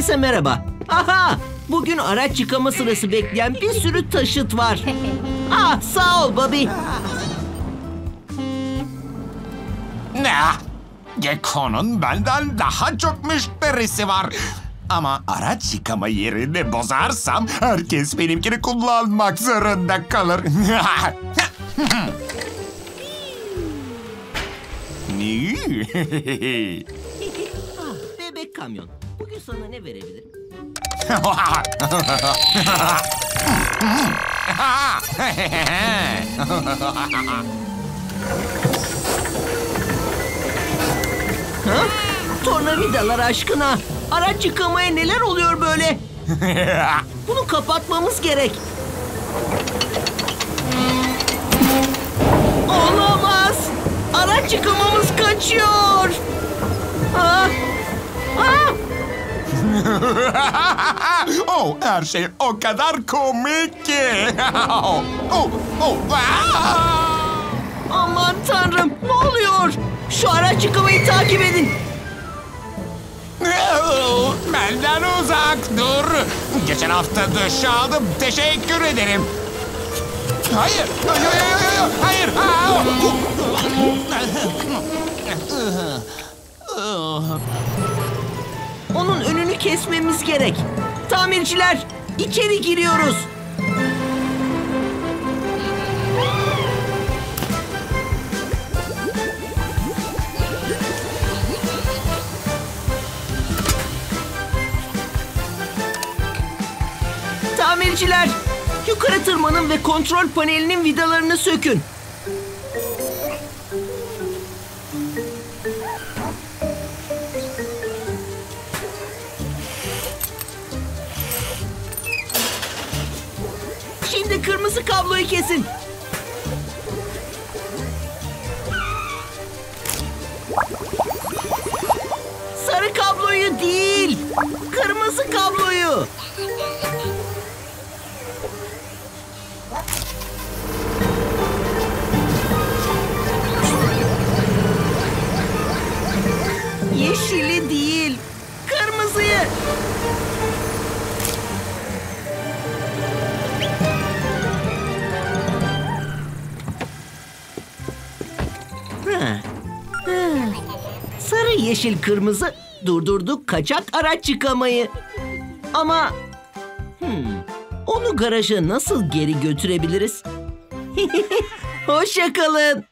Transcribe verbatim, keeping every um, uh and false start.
Herkese merhaba. Aha! Bugün araç yıkama sırası bekleyen bir sürü taşıt var. Ah, sağ ol Bobby. Ne? Gecko'nun benden daha çok müşterisi var. Ama araç yıkama yerini bozarsam herkes benimkini kullanmak zorunda kalır. Bebek kamyon, bugün sana ne verebilir? Ha? Tornavidalar aşkına! Araç yıkamaya neler oluyor böyle? Bunu kapatmamız gerek. Olamaz! Araç yıkamamız kaçıyor! Aa! Aa! Oh, her şey o kadar komik ki! Oh, oh, ah! Aman tanrım, ne oluyor? Şu araç yıkamayı takip edin. Benden uzak dur. Geçen hafta duş aldım. Teşekkür ederim. Hayır, hayır, hayır, hayır. Onun önünü kesmemiz gerek. Tamirciler, içeri giriyoruz. Tamirciler, yukarı tırmanın ve kontrol panelinin vidalarını sökün. Şimdi kırmızı kabloyu kesin. Sarı kabloyu değil, kırmızı kabloyu. Yeşili değil, kırmızıyı. Ha. Ha. Sarı, yeşil, kırmızı durdurduk kaçak araç yıkamayı. Ama hmm, onu garaja nasıl geri götürebiliriz? Hoşça kalın.